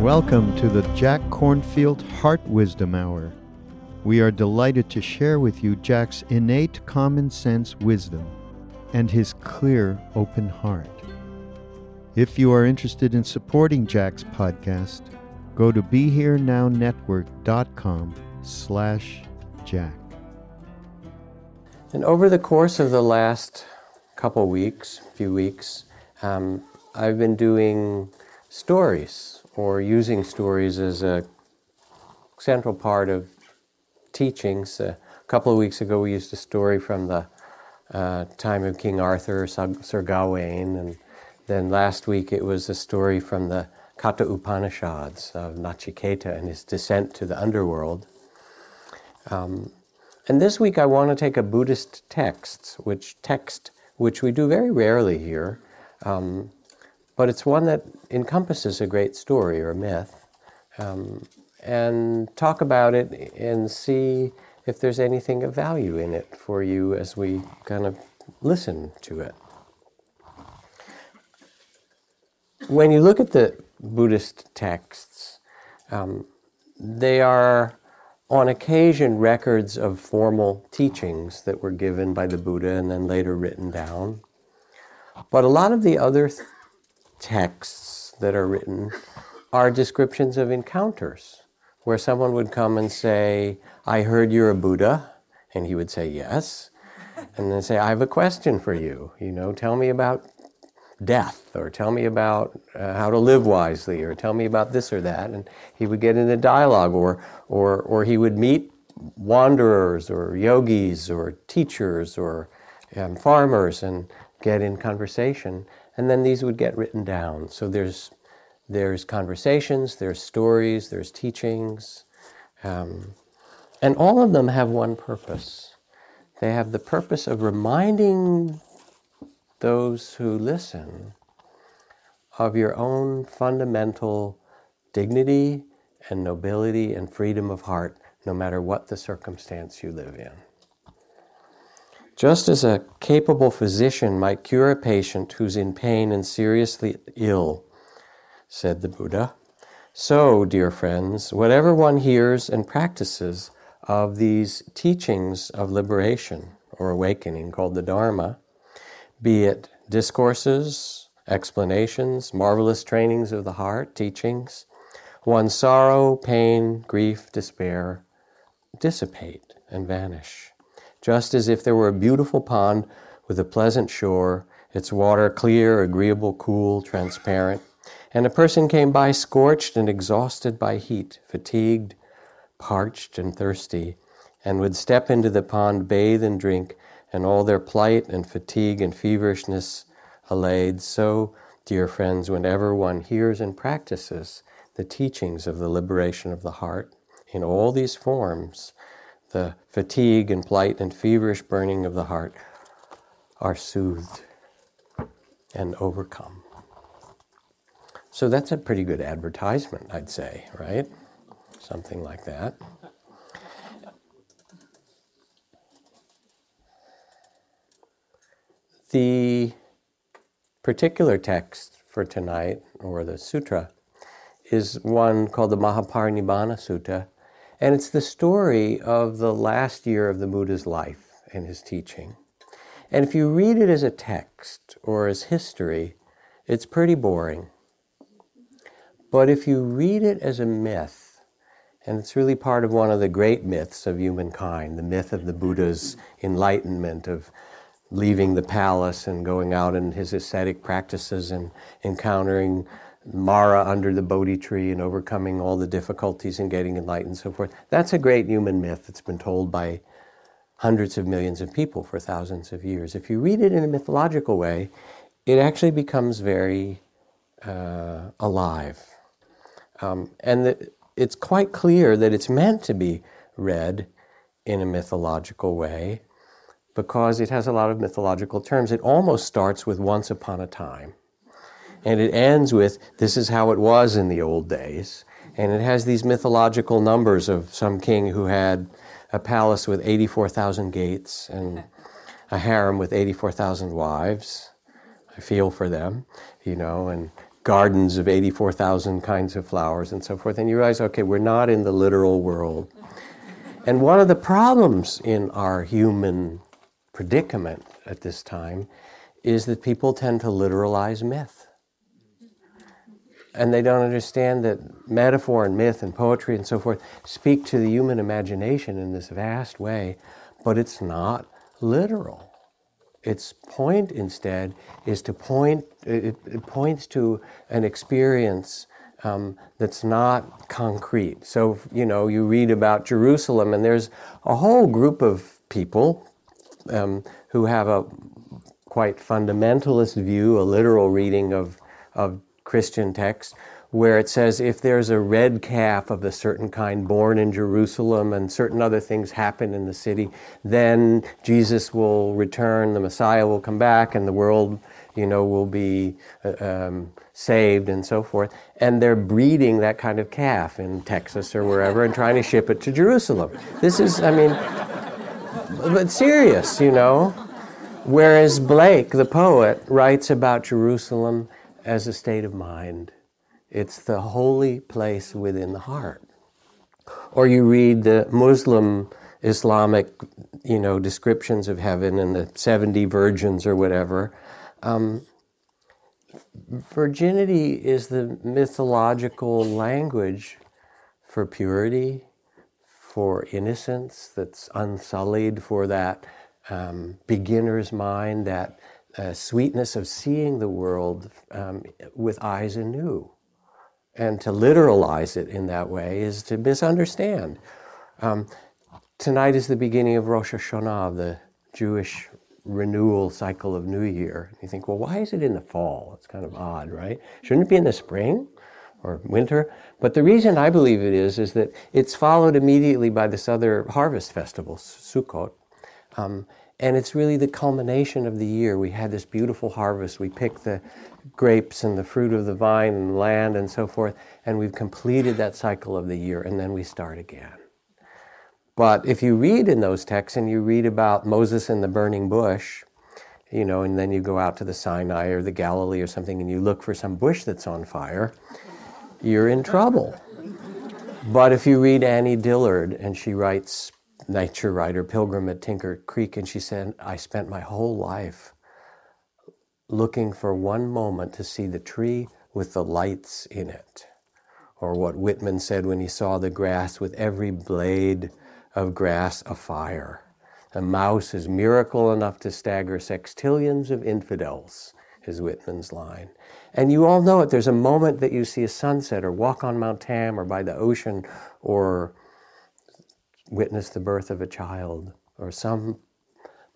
Welcome to the Jack Kornfield Heart Wisdom Hour. We are delighted to share with you Jack's innate common sense wisdom and his clear, open heart. If you are interested in supporting Jack's podcast, go to BeHereNowNetwork.com/Jack. And over the course of the last few weeks, I've been doing stories, or using stories as a central part of teachings. A couple of weeks ago we used a story from the time of King Arthur, Sir Gawain, and then last week it was a story from the Katha Upanishads of Nachiketa and his descent to the underworld. And this week I want to take a Buddhist text, which we do very rarely here, but it's one that encompasses a great story or myth, and talk about it and see if there's anything of value in it for you as we kind of listen to it. When you look at the Buddhist texts, they are on occasion records of formal teachings that were given by the Buddha and then later written down. But a lot of the other texts that are written are descriptions of encounters, where someone would come and say, "I heard you're a Buddha," and he would say, "Yes," and then say, "I have a question for you, tell me about death, or tell me about how to live wisely, or tell me about this or that," and he would get into dialogue, or he would meet wanderers, or yogis, or teachers, or farmers, and get in conversation. And then these would get written down. So there's conversations, there's stories, there's teachings. And all of them have one purpose. They have the purpose of reminding those who listen of your own fundamental dignity and nobility and freedom of heart, no matter what the circumstance you live in. Just as a capable physician might cure a patient who's in pain and seriously ill, said the Buddha, so, dear friends, whatever one hears and practices of these teachings of liberation or awakening called the Dharma, be it discourses, explanations, marvelous trainings of the heart, teachings, one's sorrow, pain, grief, despair, dissipate and vanish. Just as if there were a beautiful pond with a pleasant shore, its water clear, agreeable, cool, transparent, and a person came by scorched and exhausted by heat, fatigued, parched and thirsty, and would step into the pond, bathe and drink, and all their plight and fatigue and feverishness allayed. So, dear friends, whenever one hears and practices the teachings of the liberation of the heart in all these forms, the fatigue and plight and feverish burning of the heart are soothed and overcome. So that's a pretty good advertisement, I'd say, right? Something like that. The particular text for tonight, or the sutra, is one called the Mahaparinibbana Sutta, and it's the story of the last year of the Buddha's life and his teaching. And if you read it as a text or as history, it's pretty boring. But if you read it as a myth, and it's really part of one of the great myths of humankind, the myth of the Buddha's enlightenment, of leaving the palace and going out in his ascetic practices and encountering Mara under the Bodhi tree and overcoming all the difficulties and getting enlightened and so forth. That's a great human myth that's been told by hundreds of millions of people for thousands of years. If you read it in a mythological way, it actually becomes very alive. It's quite clear that it's meant to be read in a mythological way because it has a lot of mythological terms. It almost starts with once upon a time. And it ends with, this is how it was in the old days. And it has these mythological numbers of some king who had a palace with 84,000 gates and a harem with 84,000 wives. I feel for them, and gardens of 84,000 kinds of flowers and so forth, and you realize, okay, we're not in the literal world. And one of the problems in our human predicament at this time is that people tend to literalize myth. And they don't understand that metaphor and myth and poetry and so forth speak to the human imagination in this vast way, but it's not literal. Its point instead is to point, it points to an experience that's not concrete. So, you know, you read about Jerusalem and there's a whole group of people who have a quite fundamentalist view, a literal reading of Christian text, where it says if there's a red calf of a certain kind born in Jerusalem and certain other things happen in the city, then Jesus will return, the Messiah will come back, and the world, you know, will be saved and so forth. And they're breeding that kind of calf in Texas or wherever and trying to ship it to Jerusalem. This is, I mean, but serious, you know. Whereas Blake, the poet, writes about Jerusalem as a state of mind. It's the holy place within the heart. Or you read the Muslim Islamic, you know, descriptions of heaven and the 70 virgins or whatever. Virginity is the mythological language for purity, for innocence that's unsullied, for that beginner's mind, that sweetness of seeing the world with eyes anew. And to literalize it in that way is to misunderstand. Tonight is the beginning of Rosh Hashanah, the Jewish renewal cycle of New Year. You think, well, why is it in the fall? It's kind of odd, right? Shouldn't it be in the spring or winter? But the reason I believe it is that it's followed immediately by this other harvest festival, Sukkot. And it's really the culmination of the year. We had this beautiful harvest. We picked the grapes and the fruit of the vine and land and so forth, and we've completed that cycle of the year, and then we start again. But if you read in those texts and you read about Moses and the burning bush, you know, and then you go out to the Sinai or the Galilee or something and you look for some bush that's on fire, you're in trouble. But if you read Annie Dillard, and she writes Nature Writer, Pilgrim at Tinker Creek, and she said, I spent my whole life looking for one moment to see the tree with the lights in it. Or what Whitman said when he saw the grass, with every blade of grass afire. A mouse is miracle enough to stagger sextillions of infidels, is Whitman's line. And you all know it. There's a moment that you see a sunset or walk on Mount Tam or by the ocean or witness the birth of a child, or some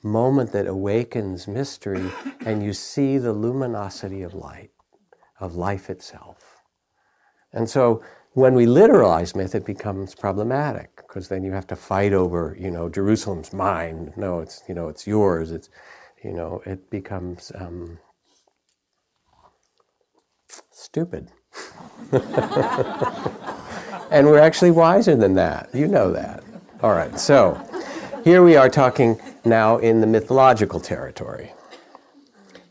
moment that awakens mystery, and you see the luminosity of light, of life itself. And so when we literalize myth, it becomes problematic, because then you have to fight over, you know, Jerusalem's mine. No, it's, you know, it's yours. It's, you know, it becomes stupid. And we're actually wiser than that. You know that. All right, so here we are talking now in the mythological territory,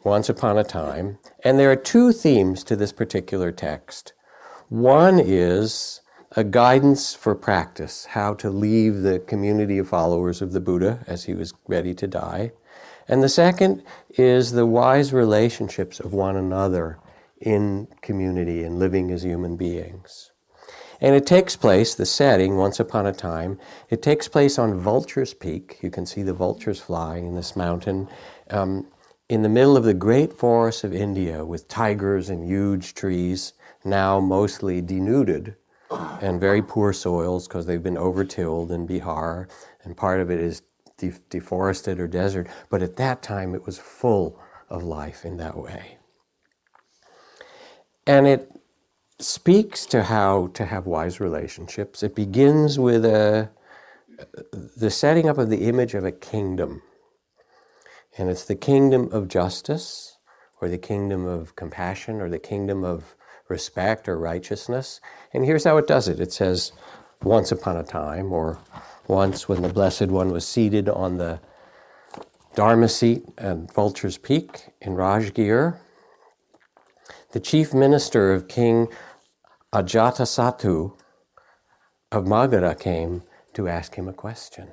once upon a time. And there are two themes to this particular text. One is a guidance for practice, how to leave the community of followers of the Buddha as he was ready to die. And the second is the wise relationships of one another in community and living as human beings. And it takes place, the setting, once upon a time, it takes place on Vulture's Peak. You can see the vultures flying in this mountain, in the middle of the great forests of India, with tigers and huge trees, now mostly denuded and very poor soils because they've been overtilled in Bihar, and part of it is deforested or desert. But at that time, it was full of life in that way. And it speaks to how to have wise relationships. It begins with the setting up of the image of a kingdom. And it's the kingdom of justice, or the kingdom of compassion, or the kingdom of respect or righteousness. And here's how it does it. It says, once upon a time, or once when the Blessed One was seated on the Dharma seat at Vulture's Peak in Rajgir, the chief minister of King Ajatasattu of Magadha came to ask him a question.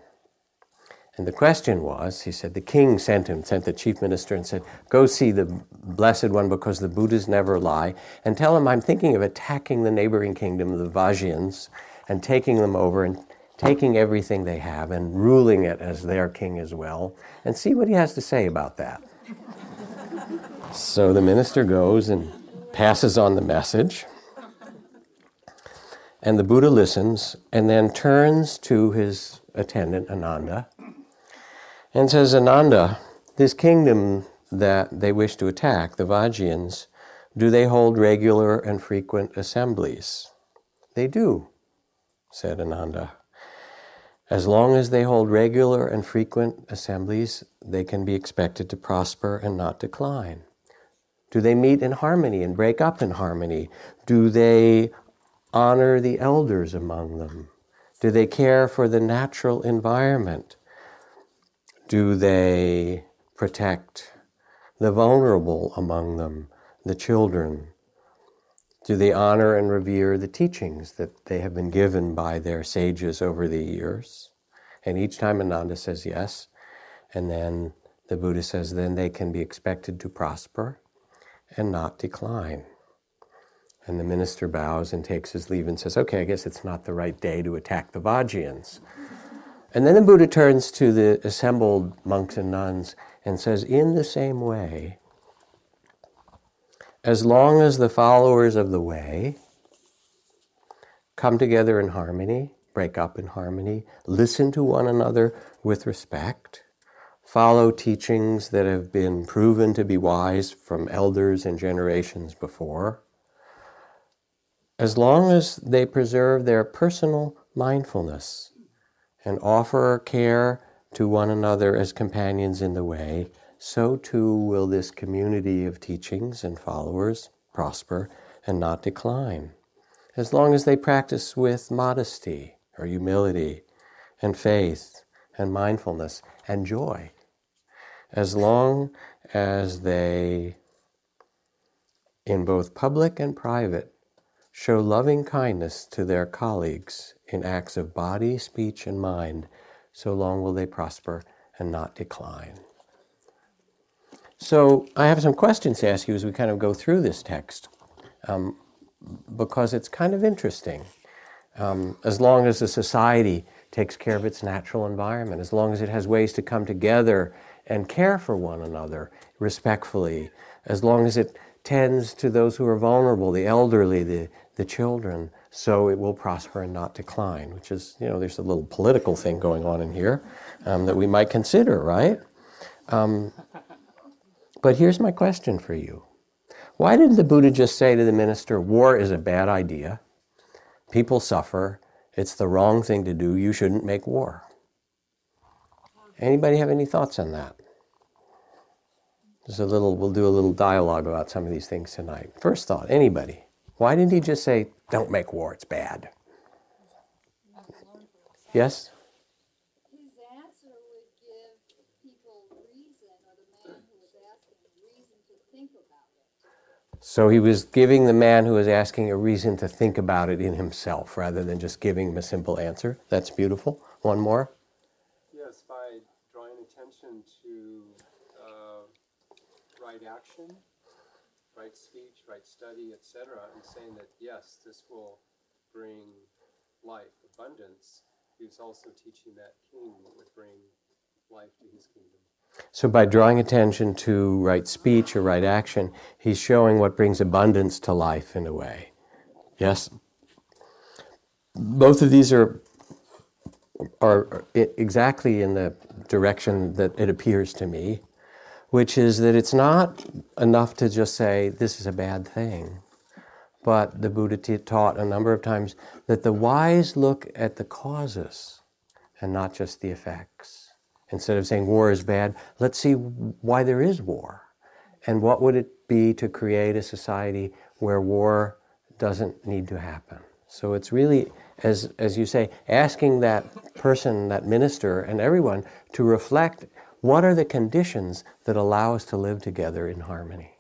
And the question was, he said, the king sent the chief minister and said, go see the Blessed One because the Buddhas never lie, and tell him I'm thinking of attacking the neighboring kingdom, the Vajjians, and taking them over and taking everything they have and ruling it as their king as well, and see what he has to say about that. So the minister goes and passes on the message, and the Buddha listens and then turns to his attendant, Ananda, and says, Ananda, this kingdom that they wish to attack, the Vajjians, do they hold regular and frequent assemblies? They do, said Ananda. As long as they hold regular and frequent assemblies, they can be expected to prosper and not decline. Do they meet in harmony and break up in harmony? Do they honor the elders among them? Do they care for the natural environment? Do they protect the vulnerable among them, the children? Do they honor and revere the teachings that they have been given by their sages over the years? And each time Ananda says yes, and then the Buddha says, then they can be expected to prosper and not decline. And the minister bows and takes his leave and says, okay, I guess it's not the right day to attack the Vajjians. And then the Buddha turns to the assembled monks and nuns and says, in the same way, as long as the followers of the way come together in harmony, break up in harmony, listen to one another with respect, follow teachings that have been proven to be wise from elders and generations before, as long as they preserve their personal mindfulness and offer care to one another as companions in the way, so too will this community of teachings and followers prosper and not decline, as long as they practice with modesty or humility and faith and mindfulness and joy, as long as they, in both public and private, show loving kindness to their colleagues in acts of body, speech, and mind, so long will they prosper and not decline. So I have some questions to ask you as we kind of go through this text, because it's kind of interesting. As long as a society takes care of its natural environment, as long as it has ways to come together and care for one another respectfully, as long as it tends to those who are vulnerable, the elderly, the children, so it will prosper and not decline, which is, you know, there's a little political thing going on in here that we might consider, right? But here's my question for you. Why didn't the Buddha just say to the minister, war is a bad idea, people suffer, it's the wrong thing to do, you shouldn't make war? Anybody have any thoughts on that? We'll do a little dialogue about some of these things tonight. First thought, anybody? Why didn't he just say, don't make war, it's bad? Yes? His answer would give people reason, or the man who was asking, reason to think about it. So he was giving the man who was asking a reason to think about it in himself, rather than just giving him a simple answer. That's beautiful. One more? Yes, by drawing attention to right action, right speech, right study, etc., and saying that, yes, this will bring life, abundance. He was also teaching that king would bring life to his kingdom. So by drawing attention to right speech or right action, he's showing what brings abundance to life in a way. Yes? Both of these are exactly in the direction that it appears to me, which is that it's not enough to just say, this is a bad thing. But the Buddha taught a number of times that the wise look at the causes and not just the effects. Instead of saying war is bad, let's see why there is war. And what would it be to create a society where war doesn't need to happen? So it's really, as you say, asking that person, that minister, and everyone to reflect, what are the conditions that allow us to live together in harmony?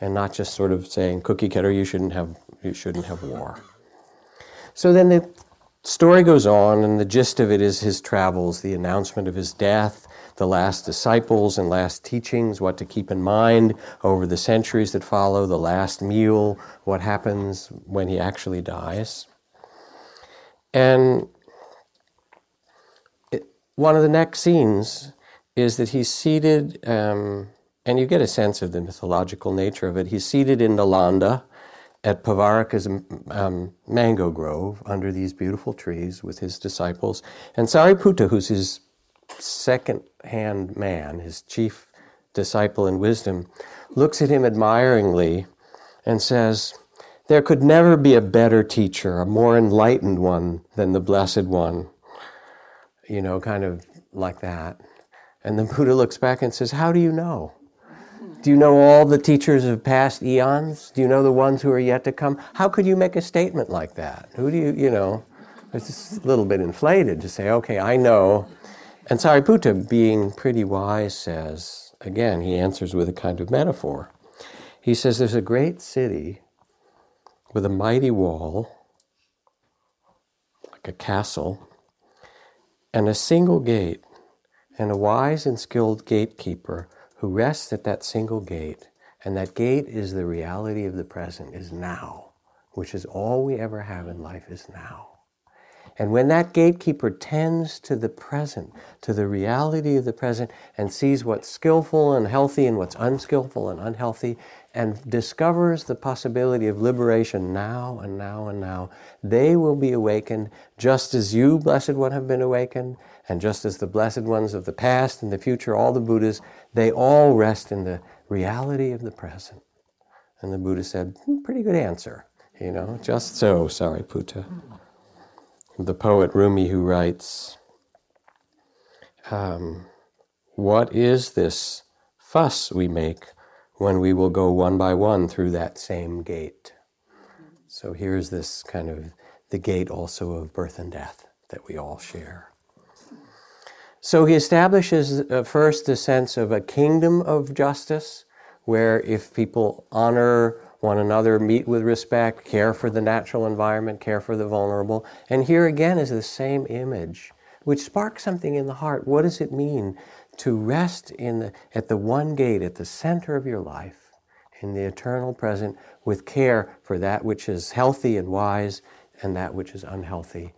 and not just sort of saying, cookie cutter, you shouldn't have war. So then the story goes on, and the gist of it is his travels, the announcement of his death, the last disciples and last teachings, what to keep in mind over the centuries that follow, the last meal, what happens when he actually dies. And one of the next scenes is that he's seated, and you get a sense of the mythological nature of it, he's seated in Nalanda at Pavaraka's mango grove under these beautiful trees with his disciples. And Sariputta, who's his second-hand man, his chief disciple in wisdom, looks at him admiringly and says, "There could never be a better teacher, a more enlightened one than the Blessed One." You know, kind of like that. And the Buddha looks back and says, "How do you know? Do you know all the teachers of past eons? Do you know the ones who are yet to come? How could you make a statement like that? Who do you, you know?" It's just a little bit inflated to say, okay, I know. And Sariputta, being pretty wise, says, again, he answers with a kind of metaphor. He says, "There's a great city with a mighty wall, like a castle, and a single gate, and a wise and skilled gatekeeper who rests at that single gate, and that gate is the reality of the present, is now, which is all we ever have in life is now. And when that gatekeeper tends to the present, to the reality of the present, and sees what's skillful and healthy and what's unskillful and unhealthy, and discovers the possibility of liberation now and now and now, they will be awakened just as you, Blessed One, have been awakened, and just as the Blessed Ones of the past and the future, all the Buddhas, they all rest in the reality of the present." And the Buddha said, "Pretty good answer, you know, just so, Sariputta." The poet Rumi, who writes, "What is this fuss we make when we will go one by one through that same gate?" So here's this kind of the gate also of birth and death that we all share. So he establishes first the sense of a kingdom of justice, where if people honor one another, meet with respect, care for the natural environment, care for the vulnerable. And here again is the same image, which sparks something in the heart. What does it mean to rest in at the one gate, at the center of your life, in the eternal present, with care for that which is healthy and wise and that which is unhealthy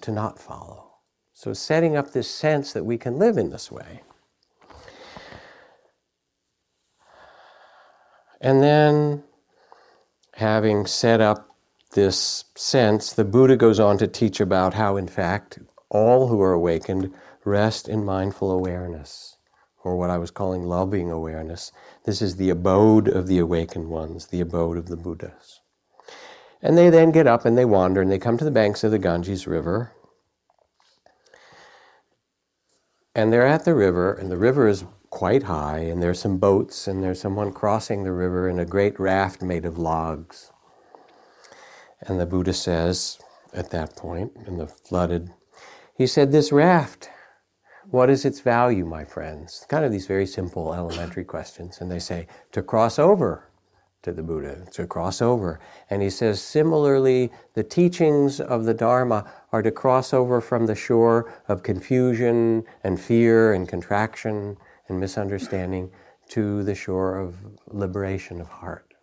to not follow? So setting up this sense that we can live in this way. And then, having set up this sense, the Buddha goes on to teach about how, in fact, all who are awakened rest in mindful awareness, or what I was calling loving awareness. This is the abode of the awakened ones, the abode of the Buddhas. And they then get up and they wander and they come to the banks of the Ganges River. And they're at the river, and the river is quite high, and there's some boats, and there's someone crossing the river in a great raft made of logs. And the Buddha says, at that point, in the flooded, he said, "This raft, what is its value, my friends?" Kind of these very simple elementary questions. And they say, "To cross over," to the Buddha, "to cross over." And he says, similarly, the teachings of the Dharma are to cross over from the shore of confusion and fear and contraction and misunderstanding to the shore of liberation of heart.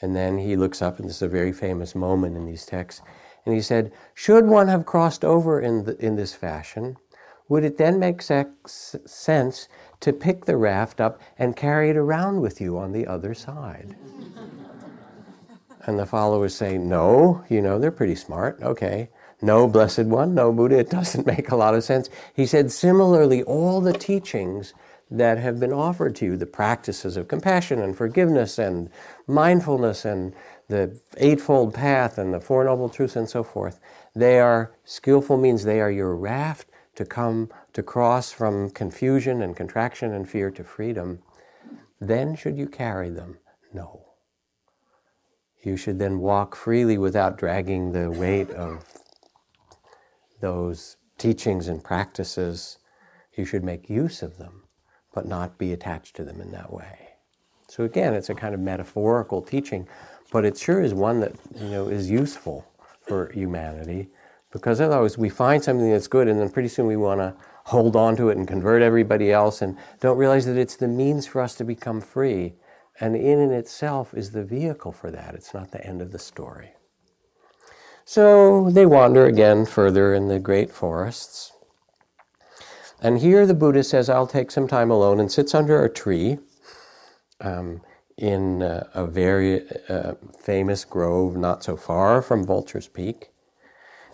And then he looks up, and this is a very famous moment in these texts, and he said, "Should one have crossed over in this fashion, would it then make sense to pick the raft up and carry it around with you on the other side?" And the followers say, "No," you know, they're pretty smart, okay. "No, Blessed One, no, Buddha, it doesn't make a lot of sense." He said, similarly, all the teachings that have been offered to you, the practices of compassion and forgiveness and mindfulness and the Eightfold Path and the Four Noble Truths and so forth, they are skillful means, they are your raft to come, to cross from confusion and contraction and fear to freedom. Then should you carry them? No. You should then walk freely without dragging the weight of those teachings and practices. You should make use of them, but not be attached to them in that way. So again, it's a kind of metaphorical teaching, but it sure is one that, you know, is useful for humanity, because otherwise we find something that's good and then pretty soon we want to hold on to it and convert everybody else and don't realize that it's the means for us to become free. And in and itself is the vehicle for that. It's not the end of the story. So they wander again further in the great forests. And here the Buddha says, I'll take some time alone, and sits under a tree in a very famous grove not so far from Vulture's Peak.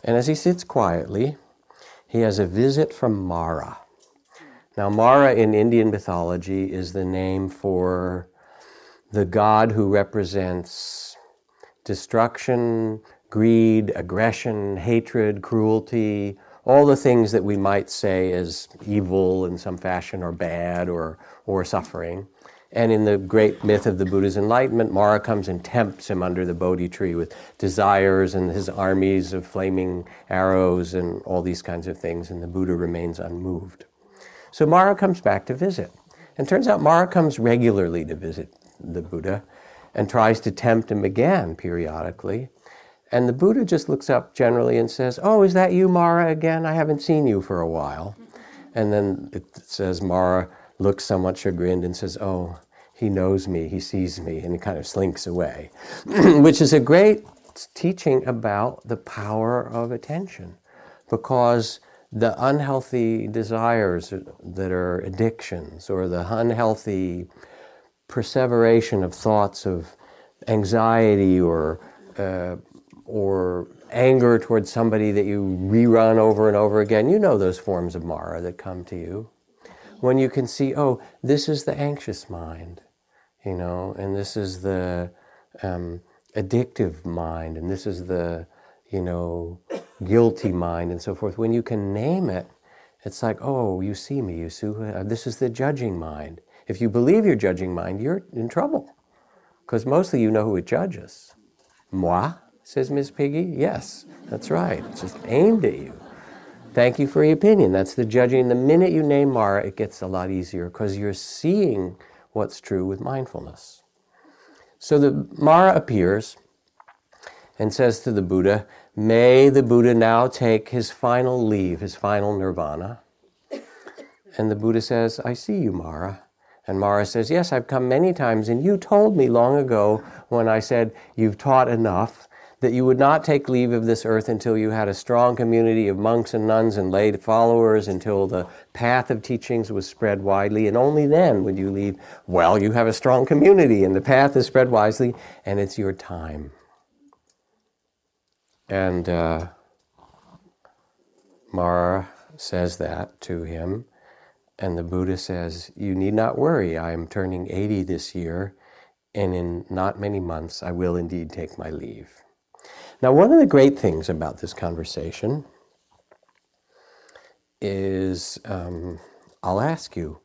And as he sits quietly, he has a visit from Mara. Now Mara in Indian mythology is the name for the god who represents destruction, greed, aggression, hatred, cruelty, all the things that we might say as evil in some fashion or bad or suffering. And in the great myth of the Buddha's enlightenment, Mara comes and tempts him under the Bodhi tree with desires and his armies of flaming arrows and all these kinds of things, and the Buddha remains unmoved. So Mara comes back to visit. And turns out Mara comes regularly to visit the Buddha and tries to tempt him again periodically. And the Buddha just looks up generally and says, "Oh, is that you, Mara, again? I haven't seen you for a while." And then it says Mara looks somewhat chagrined and says, "Oh, he knows me, he sees me," and he kind of slinks away, which is a great teaching about the power of attention, because the unhealthy desires that are addictions, or the unhealthy perseveration of thoughts of anxiety or anger towards somebody that you rerun over and over again, you know those forms of Mara that come to you. When you can see, oh, this is the anxious mind, you know, and this is the addictive mind, and this is the, you know, guilty mind, and so forth. When you can name it, it's like, oh, you see me, you see, this is the judging mind. If you believe you're judging mind, you're in trouble, because mostly you know who it judges. "Moi," says Miss Piggy. "Yes, that's right." It's just aimed at you. "Thank you for your opinion." That's the judging. The minute you name Mara, it gets a lot easier, because you're seeing what's true with mindfulness. So the Mara appears and says to the Buddha, "May the Buddha now take his final leave, his final nirvana." And the Buddha says, "I see you, Mara." And Mara says, "Yes, I've come many times, and you told me long ago when I said you've taught enough that you would not take leave of this earth until you had a strong community of monks and nuns and lay followers, until the path of teachings was spread widely, and only then would you leave. Well, you have a strong community, and the path is spread wisely, and it's your time." And Mara says that to him, and the Buddha says, "You need not worry. I am turning 80 this year, and in not many months I will indeed take my leave." Now, one of the great things about this conversation is, I'll ask you,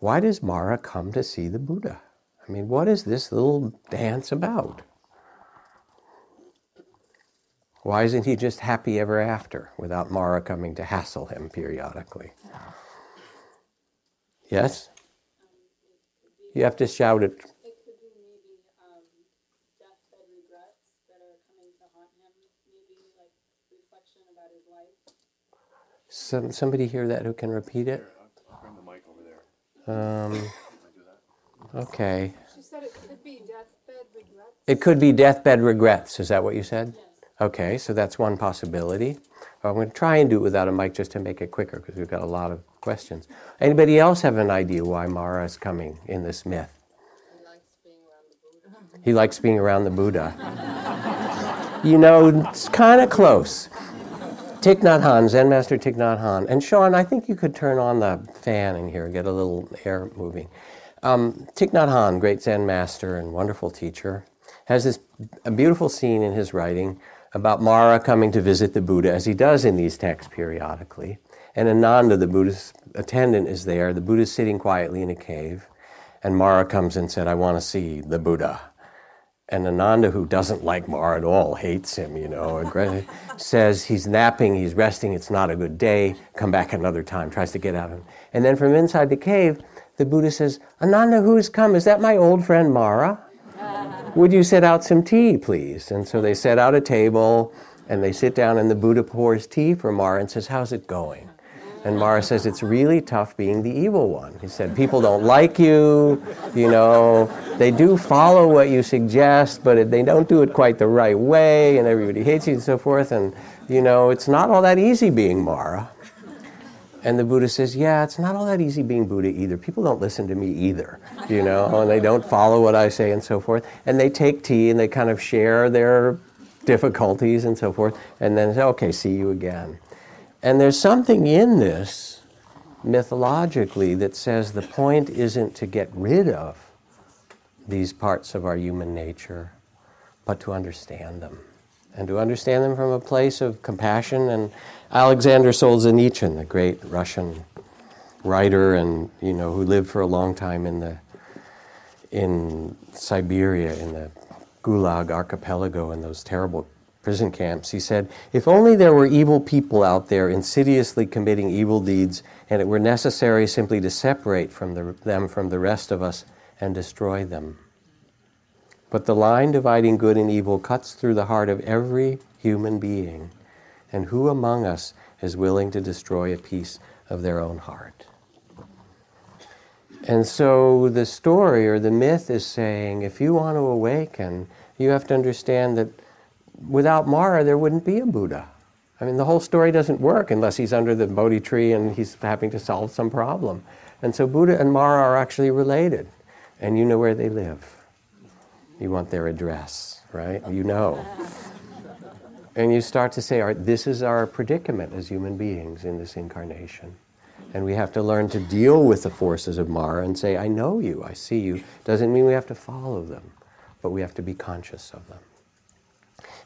why does Mara come to see the Buddha? I mean, what is this little dance about? Why isn't he just happy ever after without Mara coming to hassle him periodically? Yes? You have to shout it. Somebody hear that who can repeat it? I'll bring the mic over there. Okay. She said it could be deathbed regrets. It could be deathbed regrets. Is that what you said? Yes. Okay, so that's one possibility. I'm going to try and do it without a mic just to make it quicker, because we've got a lot of questions. Anybody else have an idea why Mara is coming in this myth? He likes being around the Buddha. He likes being around the Buddha. You know, it's kind of close. Thich Nhat Hanh, Zen Master Thich Nhat Hanh. And Sean, I think you could turn on the fan in here, get a little air moving. Thich Nhat Hanh, great Zen master and wonderful teacher, has this a beautiful scene in his writing about Mara coming to visit the Buddha, as he does in these texts periodically. And Ananda, the Buddha's attendant, is there. The Buddha's sitting quietly in a cave. And Mara comes and said, "I want to see the Buddha." And Ananda, who doesn't like Mara at all, hates him, you know, and says he's napping, he's resting, it's not a good day, come back another time, tries to get out of him. And then from inside the cave, the Buddha says, Ananda, who has come? Is that my old friend Mara? Would you set out some tea, please? And so they set out a table, and they sit down, and the Buddha pours tea for Mara and says, how's it going? And Mara says, it's really tough being the evil one. He said, people don't like you, you know. They do follow what you suggest, but they don't do it quite the right way, and everybody hates you and so forth. And, you know, it's not all that easy being Mara. And the Buddha says, yeah, it's not all that easy being Buddha either. People don't listen to me either, you know, and they don't follow what I say and so forth. And they take tea and they kind of share their difficulties and so forth. And then, okay, see you again. And there's something in this, mythologically, that says the point isn't to get rid of these parts of our human nature, but to understand them. And to understand them from a place of compassion. And Alexander Solzhenitsyn, the great Russian writer, and you know, who lived for a long time in Siberia, in the Gulag archipelago, in those terrible prison camps, he said, if only there were evil people out there insidiously committing evil deeds, and it were necessary simply to separate them from the rest of us and destroy them. But the line dividing good and evil cuts through the heart of every human being. And who among us is willing to destroy a piece of their own heart? And so the story or the myth is saying, if you want to awaken, you have to understand that without Mara, there wouldn't be a Buddha. I mean, the whole story doesn't work unless he's under the Bodhi tree and he's having to solve some problem. And so Buddha and Mara are actually related. And you know where they live. You want their address, right? You know. And you start to say, all right, this is our predicament as human beings in this incarnation. And we have to learn to deal with the forces of Mara and say, I know you, I see you. Doesn't mean we have to follow them, but we have to be conscious of them.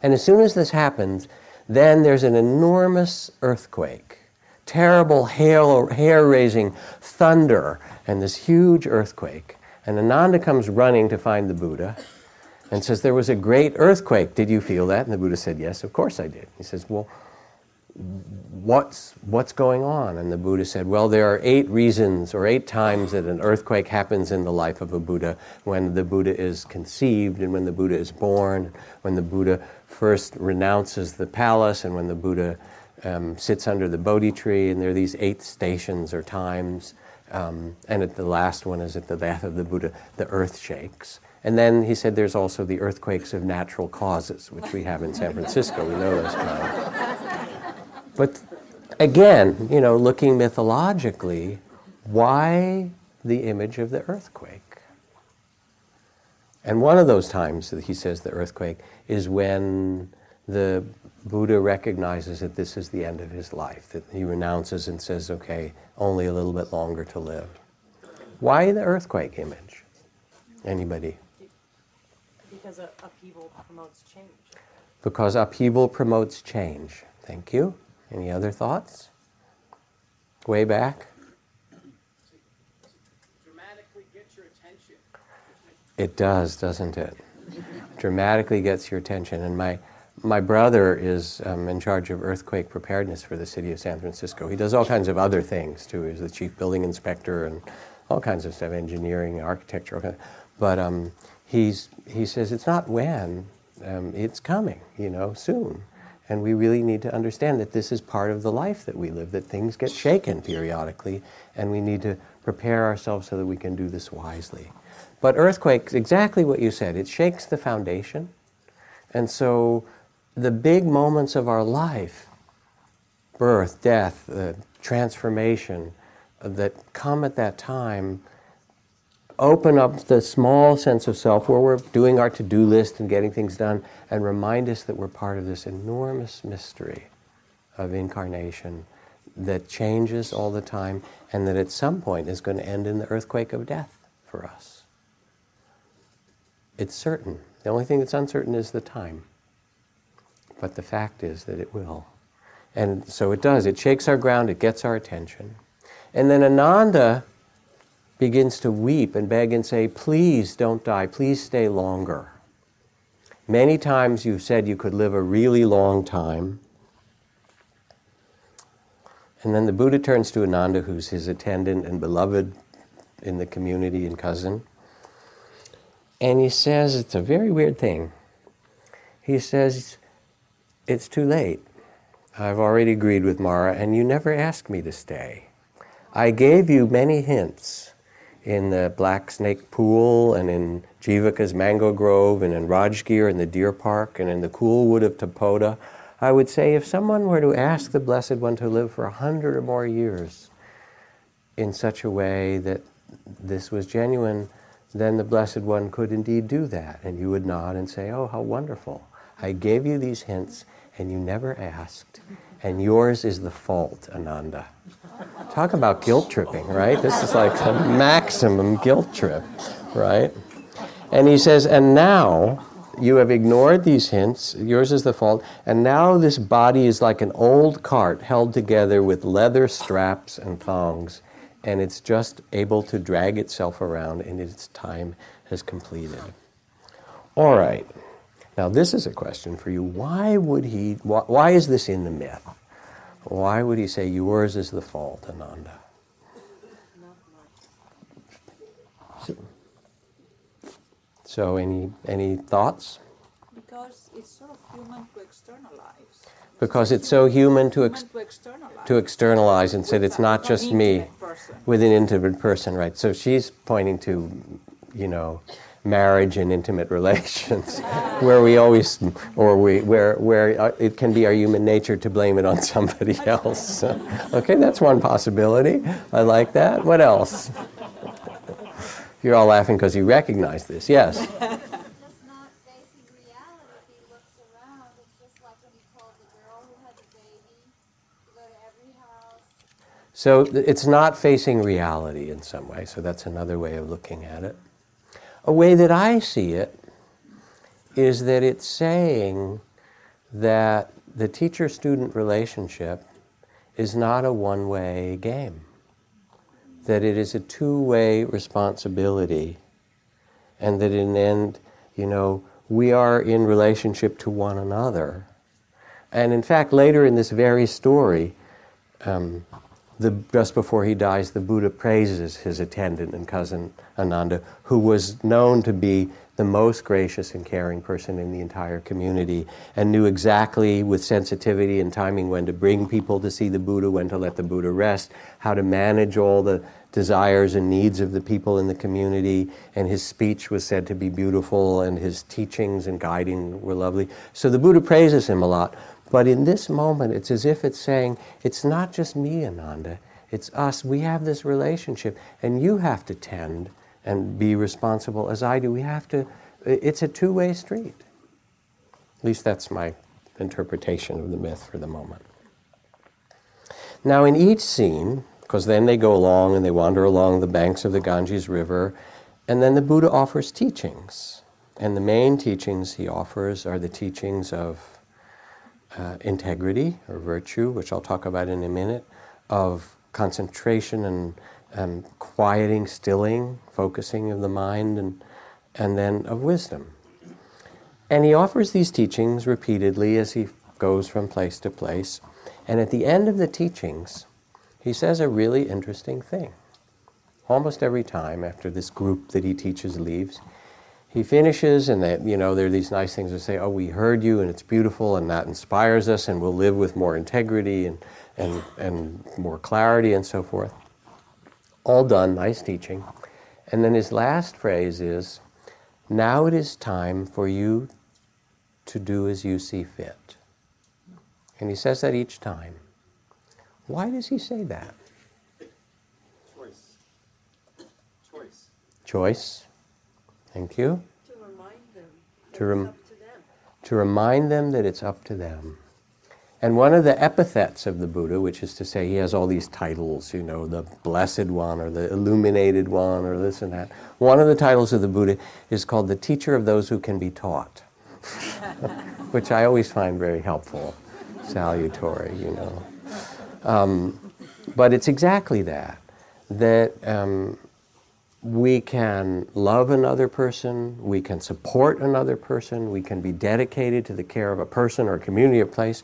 And as soon as this happens, then there's an enormous earthquake, terrible hair-raising thunder, and this huge earthquake. And Ananda comes running to find the Buddha and says, there was a great earthquake. Did you feel that? And the Buddha said, yes, of course I did. He says, well, what's going on? And the Buddha said, well, there are 8 reasons or 8 times that an earthquake happens in the life of a Buddha, when the Buddha is conceived and when the Buddha is born, when the Buddha first renounces the palace and when the Buddha sits under the Bodhi tree. And there are these 8 stations or times. And at the last one is at the death of the Buddha, the earth shakes. And then he said there's also the earthquakes of natural causes, which we have in San Francisco. We know those kinds. But again, you know, looking mythologically, why the image of the earthquake? And one of those times that he says the earthquake is when the Buddha recognizes that this is the end of his life, that he renounces and says, okay, only a little bit longer to live. Why the earthquake image? Anybody? Because upheaval promotes change. Because upheaval promotes change. Thank you. Any other thoughts? Way back? Dramatically gets your attention. It does, doesn't it? Dramatically gets your attention. And my brother is in charge of earthquake preparedness for the city of San Francisco. He does all kinds of other things, too. He's the chief building inspector and all kinds of stuff, engineering, architecture. But he says it's not when, it's coming, you know, soon. And we really need to understand that this is part of the life that we live, that things get shaken periodically, and we need to prepare ourselves so that we can do this wisely. But earthquakes, exactly what you said, it shakes the foundation. And so the big moments of our life, birth, death, transformation, that come at that time, open up the small sense of self where we're doing our to-do list and getting things done, and remind us that we're part of this enormous mystery of incarnation that changes all the time, and that at some point is going to end in the earthquake of death for us. It's certain. The only thing that's uncertain is the time. But the fact is that it will. And so it does. It shakes our ground. It gets our attention. And then Ananda begins to weep and beg and say, please don't die. Please stay longer. Many times you've said you could live a really long time. And then the Buddha turns to Ananda, who's his attendant and beloved in the community and cousin. And he says, it's a very weird thing. He says, it's too late. I've already agreed with Mara, and you never asked me to stay. I gave you many hints in the Black Snake Pool, and in Jivaka's Mango Grove, and in Rajgir, and the Deer Park, and in the cool wood of Tapoda. I would say if someone were to ask the Blessed One to live for 100 or more years in such a way that this was genuine, then the Blessed One could indeed do that. And you would nod and say, oh, how wonderful. I gave you these hints, and you never asked. And yours is the fault, Ananda. Talk about guilt tripping, right? This is like the maximum guilt trip, right? And he says, and now you have ignored these hints, yours is the fault, and now this body is like an old cart held together with leather straps and thongs, and it's just able to drag itself around, and its time has completed. All right. Now this is a question for you. Why is this in the myth? Why would he say yours is the fault, Ananda? So any thoughts? Because it's sort of human to externalize. Because it's so human to externalize and said it's not just me with an intimate person, right? So she's pointing to, you know, marriage and intimate relations, where we always, where it can be our human nature to blame it on somebody else. Okay, that's one possibility. I like that. What else? You're all laughing because you recognize this. Yes. It's not facing reality. If he looks around, it's just like when he called the girl who had the baby to go to every house. So it's not facing reality in some way. So that's another way of looking at it. A way that I see it is that it's saying that the teacher-student relationship is not a one-way game. That it is a two-way responsibility, and that in the end, you know, we are in relationship to one another. And in fact, later in this very story, just before he dies, the Buddha praises his attendant and cousin Ananda, who was known to be the most gracious and caring person in the entire community, and knew exactly with sensitivity and timing when to bring people to see the Buddha, when to let the Buddha rest, how to manage all the desires and needs of the people in the community, and his speech was said to be beautiful, and his teachings and guiding were lovely. So the Buddha praises him a lot, but in this moment it's as if it's saying, it's not just me, Ananda, it's us, we have this relationship, and you have to tend and be responsible as I do. We have to, it's a two-way street. At least that's my interpretation of the myth for the moment. Now in each scene, because then they go along and they wander along the banks of the Ganges River, and then the Buddha offers teachings. And the main teachings he offers are the teachings of integrity or virtue, which I'll talk about in a minute, of concentration and quieting, stilling, focusing of the mind, and then of wisdom. And he offers these teachings repeatedly as he goes from place to place. And at the end of the teachings, he says a really interesting thing. Almost every time after this group that he teaches leaves, he finishes, and they, you know, there are these nice things that say, oh, we heard you, and it's beautiful, and that inspires us, and we'll live with more integrity and more clarity and so forth. All done, nice teaching. And then his last phrase is, now it is time for you to do as you see fit. And he says that each time. Why does he say that? Choice. Thank you. To remind them that it's up to them. To remind them that it's up to them. And one of the epithets of the Buddha, which is to say he has all these titles, you know, the Blessed One or the Illuminated One or this and that. One of the titles of the Buddha is called the Teacher of Those Who Can Be Taught, which I always find very helpful, salutary, you know. But it's exactly that, we can love another person, we can support another person, we can be dedicated to the care of a person or a community or place,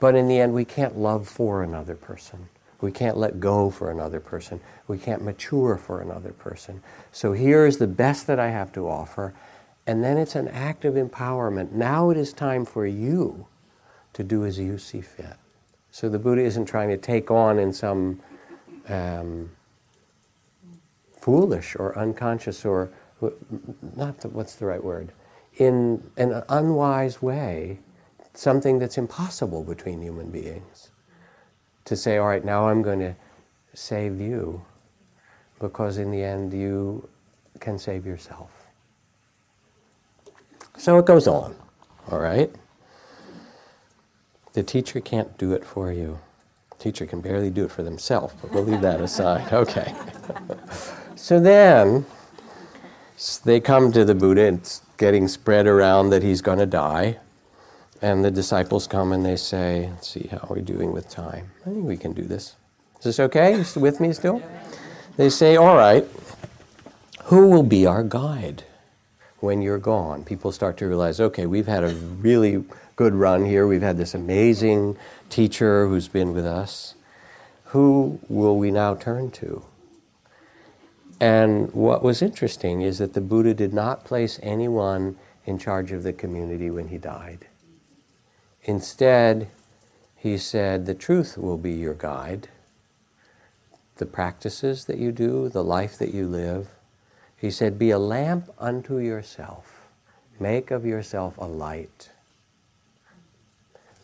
but in the end we can't love for another person. We can't let go for another person. We can't mature for another person. So here is the best that I have to offer, and then it's an act of empowerment. Now it is time for you to do as you see fit. So the Buddha isn't trying to take on in some foolish or unconscious or, not the, what's the right word, in an unwise way, something that's impossible between human beings. To say, all right, now I'm going to save you, because in the end you can save yourself. So it goes on, all right? The teacher can't do it for you. The teacher can barely do it for themselves, but we'll leave that aside, okay. So then they come to the Buddha, and it's getting spread around that he's going to die. And the disciples come and they say, let's see, how are we doing with time? I think we can do this. Is this okay? You with me still? They say, all right, who will be our guide when you're gone? People start to realize, okay, we've had a really good run here. We've had this amazing teacher who's been with us. Who will we now turn to? And what was interesting is that the Buddha did not place anyone in charge of the community when he died. Instead, he said, the truth will be your guide. The practices that you do, the life that you live. He said, be a lamp unto yourself. Make of yourself a light.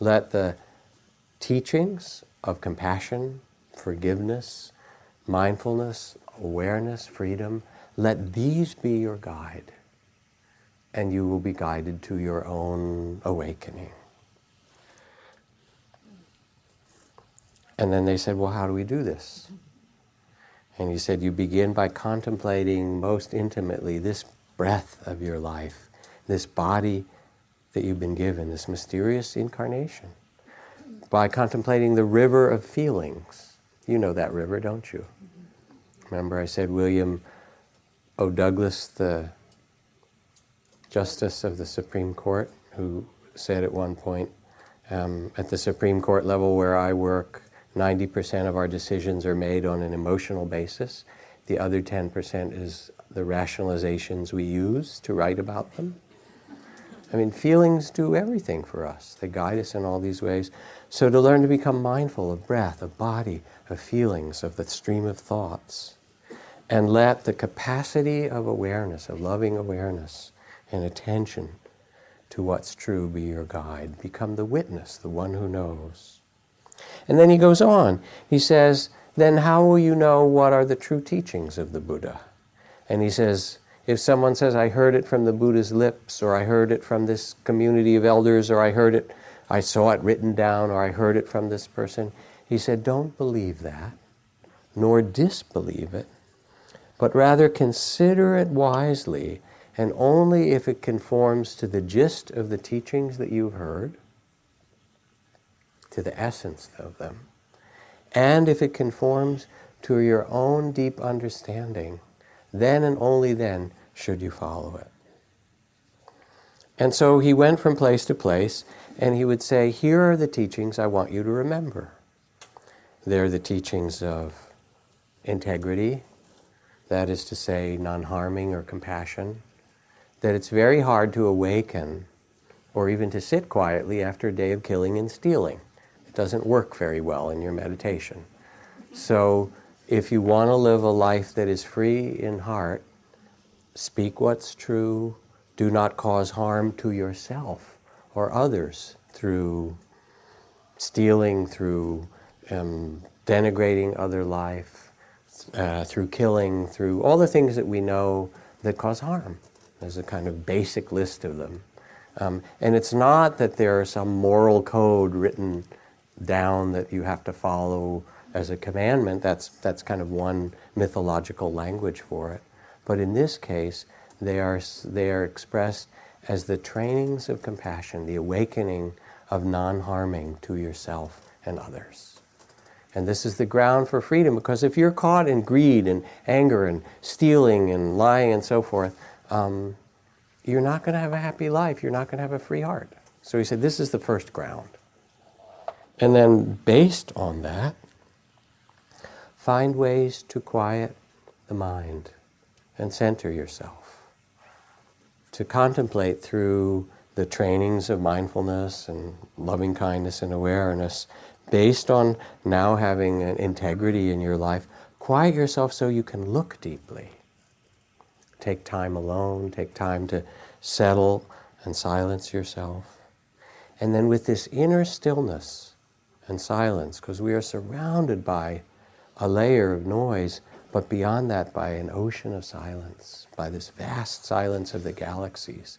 Let the teachings of compassion, forgiveness, mindfulness, awareness, freedom, let these be your guide. And you will be guided to your own awakening. And then they said, well, how do we do this? And he said, you begin by contemplating most intimately this breath of your life, this body that you've been given, this mysterious incarnation. By contemplating the river of feelings. You know that river, don't you? Remember I said William O. Douglas, the Justice of the Supreme Court, who said at one point, at the Supreme Court level where I work, 90% of our decisions are made on an emotional basis. The other 10% is the rationalizations we use to write about them. I mean, feelings do everything for us. They guide us in all these ways. So to learn to become mindful of breath, of body, of feelings, of the stream of thoughts, and let the capacity of awareness, of loving awareness and attention to what's true be your guide. Become the witness, the one who knows. And then he goes on. He says, then how will you know what are the true teachings of the Buddha? And he says, if someone says, I heard it from the Buddha's lips, or I heard it from this community of elders, or I heard it, I saw it written down, or I heard it from this person, he said, don't believe that, nor disbelieve it, but rather consider it wisely, and only if it conforms to the gist of the teachings that you've heard, to the essence of them, and if it conforms to your own deep understanding, then and only then should you follow it. And so he went from place to place, and he would say, here are the teachings I want you to remember. They're the teachings of integrity, that is to say, non-harming or compassion, that it's very hard to awaken or even to sit quietly after a day of killing and stealing. It doesn't work very well in your meditation. So if you want to live a life that is free in heart, speak what's true, do not cause harm to yourself or others through stealing, through denigrating other life, through killing, through all the things that we know that cause harm. There's a kind of basic list of them. And it's not that there is some moral code written down that you have to follow as a commandment. That's kind of one mythological language for it. But in this case, they are expressed as the trainings of compassion, the awakening of non-harming to yourself and others. And this is the ground for freedom, because if you're caught in greed and anger and stealing and lying and so forth, you're not going to have a happy life. You're not going to have a free heart. So he said, this is the first ground. And then based on that, find ways to quiet the mind and center yourself, to contemplate through the trainings of mindfulness and loving kindness and awareness, based on now having an integrity in your life, quiet yourself so you can look deeply. Take time alone, take time to settle and silence yourself. And then with this inner stillness and silence, because we are surrounded by a layer of noise, but beyond that by an ocean of silence, by this vast silence of the galaxies.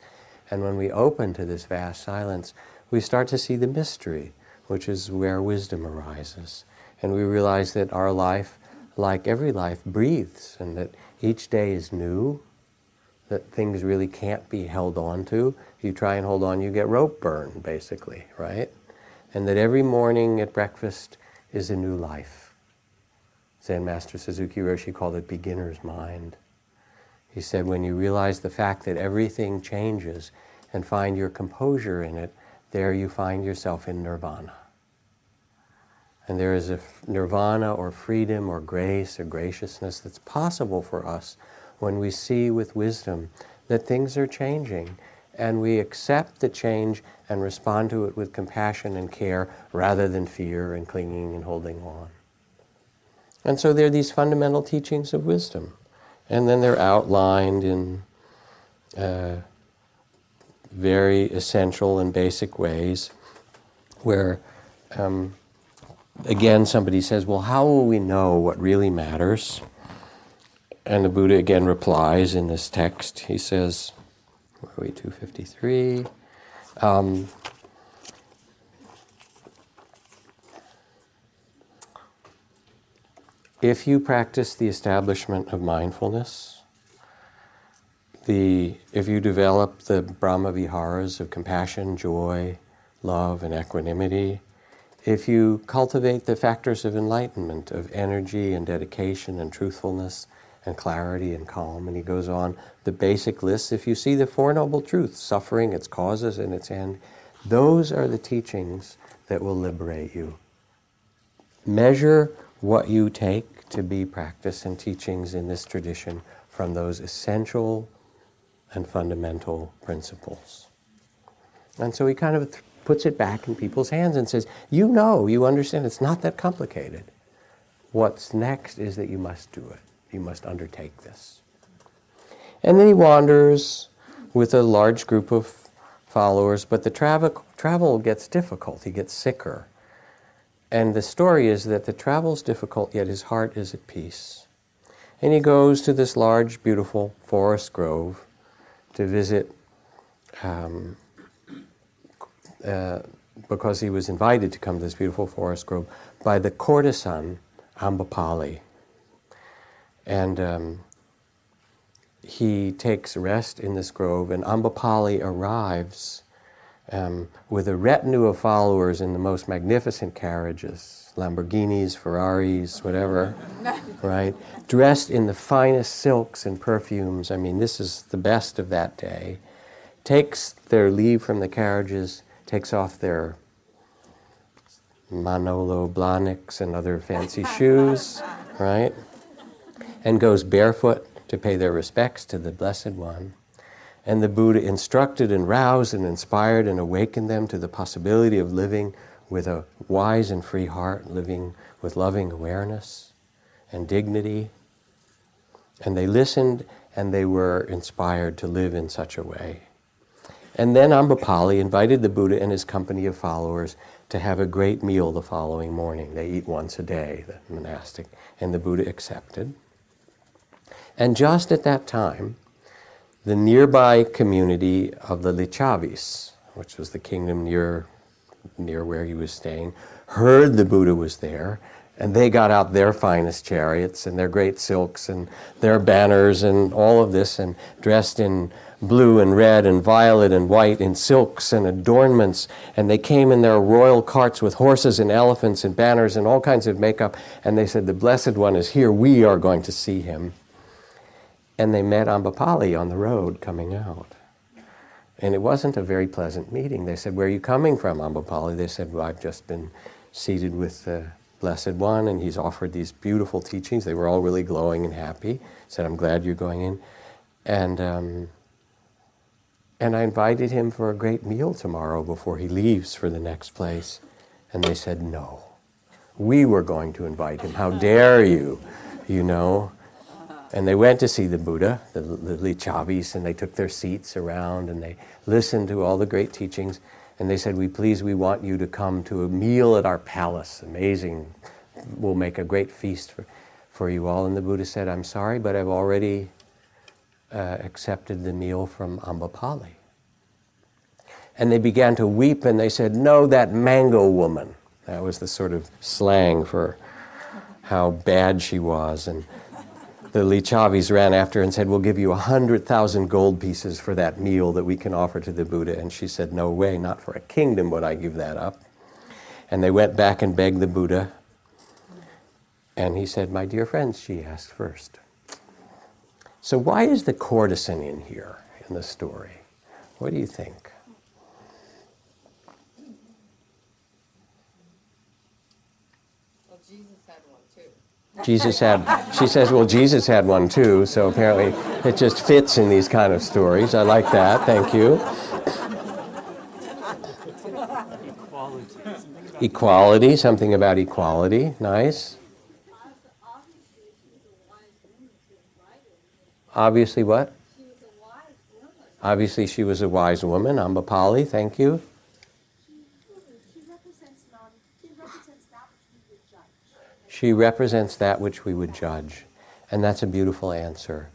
And when we open to this vast silence, we start to see the mystery, which is where wisdom arises. And we realize that our life, like every life, breathes, and that each day is new, that things really can't be held on to. If you try and hold on, you get rope burn, basically, right? And that every morning at breakfast is a new life. Zen Master Suzuki Roshi called it beginner's mind. He said, when you realize the fact that everything changes and find your composure in it, there you find yourself in nirvana. And there is a nirvana or freedom or grace or graciousness that's possible for us when we see with wisdom that things are changing, and we accept the change and respond to it with compassion and care rather than fear and clinging and holding on. And so there are these fundamental teachings of wisdom. And then they're outlined in very essential and basic ways where, again, somebody says, well, how will we know what really matters? And the Buddha again replies in this text. He says, where are we, 253? If you practice the establishment of mindfulness, if you develop the Brahma Viharas of compassion, joy, love, and equanimity, if you cultivate the factors of enlightenment, of energy and dedication and truthfulness and clarity and calm, and he goes on, the basic lists, if you see the Four Noble Truths, suffering, its causes, and its end, those are the teachings that will liberate you. Measure what you take to be practice and teachings in this tradition from those essential and fundamental principles. And so he kind of puts it back in people's hands and says, you know, you understand, it's not that complicated. What's next is that you must do it. You must undertake this. And then he wanders with a large group of followers, but the travel gets difficult. He gets sicker. And the story is that the travel's difficult, yet his heart is at peace. And he goes to this large, beautiful forest grove to visit, because he was invited to come to this beautiful forest grove by the courtesan Ambapali. And he takes rest in this grove, and Ambapali arrives with a retinue of followers in the most magnificent carriages, Lamborghinis, Ferraris, whatever, right? Dressed in the finest silks and perfumes. I mean, this is the best of that day. Takes their leave from the carriages, takes off their Manolo Blahniks and other fancy shoes, right? And goes barefoot to pay their respects to the Blessed One. And the Buddha instructed and roused and inspired and awakened them to the possibility of living with a wise and free heart, living with loving awareness and dignity. And they listened and they were inspired to live in such a way. And then Ambapali invited the Buddha and his company of followers to have a great meal the following morning. They eat once a day, the monastic, and the Buddha accepted. And just at that time, the nearby community of the Licchavis, which was the kingdom near where he was staying, heard the Buddha was there, and they got out their finest chariots and their great silks and their banners and all of this, and dressed in blue and red and violet and white in silks and adornments, and they came in their royal carts with horses and elephants and banners and all kinds of makeup, and they said, the Blessed One is here, we are going to see him. And they met Ambapali on the road coming out. And it wasn't a very pleasant meeting. They said, where are you coming from, Ambapali? They said, well, I've just been seated with the Blessed One, and he's offered these beautiful teachings. They were all really glowing and happy. Said, I'm glad you're going in. And I invited him for a great meal tomorrow before he leaves for the next place. And they said, no. We were going to invite him. How dare you, you know? And they went to see the Buddha, the Licchavis, and they took their seats around and they listened to all the great teachings. And they said, we want you to come to a meal at our palace. Amazing. We'll make a great feast for you all. And the Buddha said, I'm sorry, but I've already accepted the meal from Ambapali. And they began to weep and they said, no, that mango woman. That was the sort of slang for how bad she was. And the Lichavis ran after and said, we'll give you 100,000 gold pieces for that meal that we can offer to the Buddha. And she said, no way, not for a kingdom would I give that up. And they went back and begged the Buddha. And he said, my dear friends, she asked first. So why is the courtesan in here, in the story? What do you think? Well, Jesus had one too. She says, well, Jesus had one too, so apparently it just fits in these kind of stories. I like that, thank you. Equality, something about equality, nice. Obviously what? She was a wise woman. Obviously she was a wise woman. Ambapali, thank you. She represents that which we would judge. She represents that which we would judge. And that's a beautiful answer.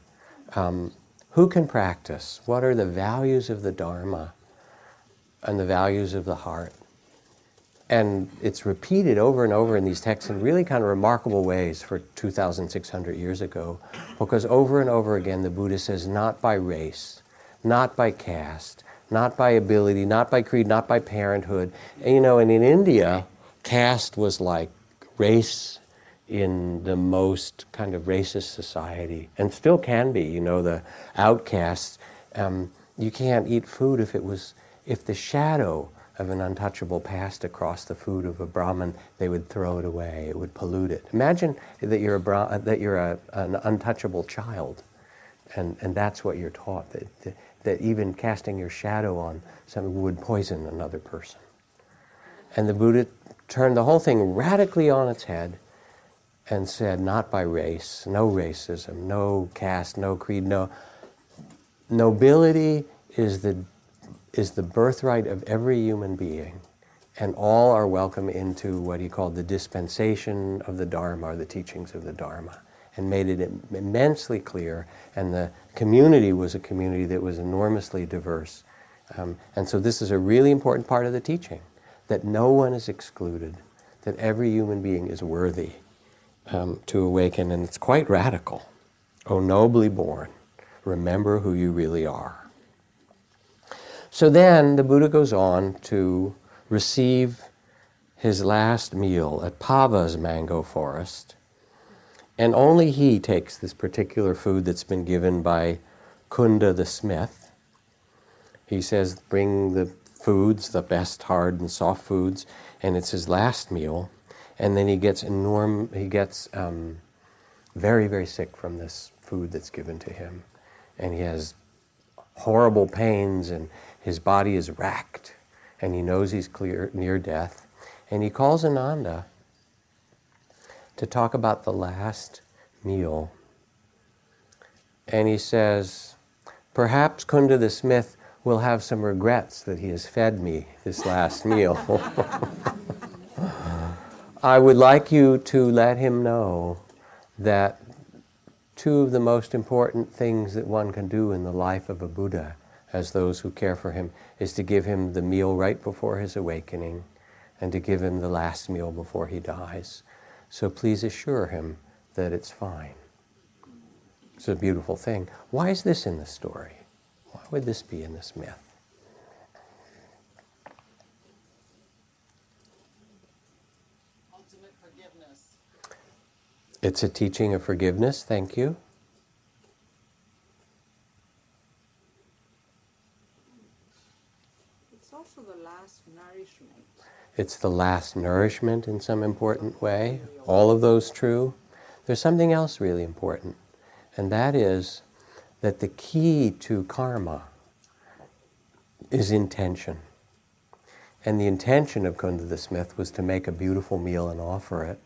Who can practice? What are the values of the Dharma and the values of the heart? And it's repeated over and over in these texts in really kind of remarkable ways for 2,600 years ago, because over and over again the Buddha says, not by race, not by caste, not by ability, not by creed, not by parenthood. And, you know, and in India, caste was like race in the most kind of racist society, and still can be, you know, the outcasts. You can't eat food if the shadow of an untouchable passed across the food of a Brahmin, they would throw it away, it would pollute it. Imagine that you're an untouchable child, and that's what you're taught, that even casting your shadow on someone would poison another person. And the Buddha turned the whole thing radically on its head and said, not by race, no racism, no caste, no creed, no. Nobility is the birthright of every human being, and all are welcome into what he called the dispensation of the Dharma, or the teachings of the Dharma, and made it immensely clear. And the community was a community that was enormously diverse. And so this is a really important part of the teaching, that no one is excluded, that every human being is worthy to awaken, and it's quite radical. O nobly born, remember who you really are. So then the Buddha goes on to receive his last meal at Pava's mango forest, and only he takes this particular food that's been given by Kunda the smith. He says, bring the foods, the best hard and soft foods, and it's his last meal. And then he gets very, very sick from this food that's given to him, and he has horrible pains, and his body is racked, and he knows he's near death. And he calls Ananda to talk about the last meal. And he says, perhaps Kunda the smith will have some regrets that he has fed me this last meal. I would like you to let him know that two of the most important things that one can do in the life of a Buddha, as those who care for him, is to give him the meal right before his awakening, and to give him the last meal before he dies. So please assure him that it's fine. It's a beautiful thing. Why is this in the story? How would this be in this myth? Ultimate forgiveness. It's a teaching of forgiveness, thank you. It's also the last nourishment. It's the last nourishment in some important way. All of those true. There's something else really important, and that is that the key to karma is intention. And the intention of Kunda the Smith was to make a beautiful meal and offer it.